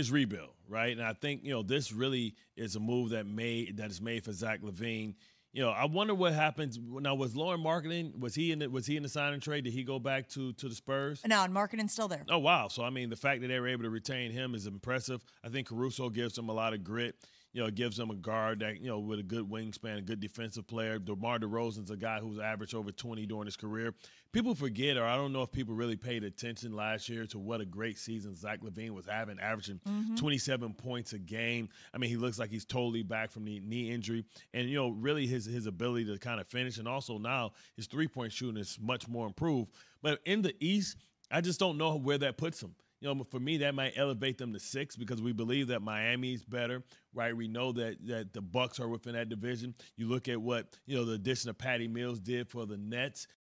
his rebuild, right? And I think, you know, this really is a move that is made for Zach LaVine. You know, I wonder what happens now. Was Lauren Marketing? Was he in the sign and trade? Did he go back to the Spurs? No, and Marketing's still there. Oh wow! So I mean, the fact that they were able to retain him is impressive. I think Caruso gives them a lot of grit. You know, it gives them a guard that, you know, with a good wingspan, a good defensive player. DeMar DeRozan's a guy who's averaged over 20 during his career. People forget, or I don't know if people really paid attention last year to what a great season Zach LaVine was having, averaging 27 points a game. I mean, he looks like he's totally back from the knee injury. And, you know, really his ability to kind of finish. And also now his three-point shooting is much more improved. But in the East, I just don't know where that puts him. You know, for me, that might elevate them to 6 because we believe that Miami's better, right? We know that the Bucks are within that division. You look at what, you know, the addition of Patty Mills did for the Nets.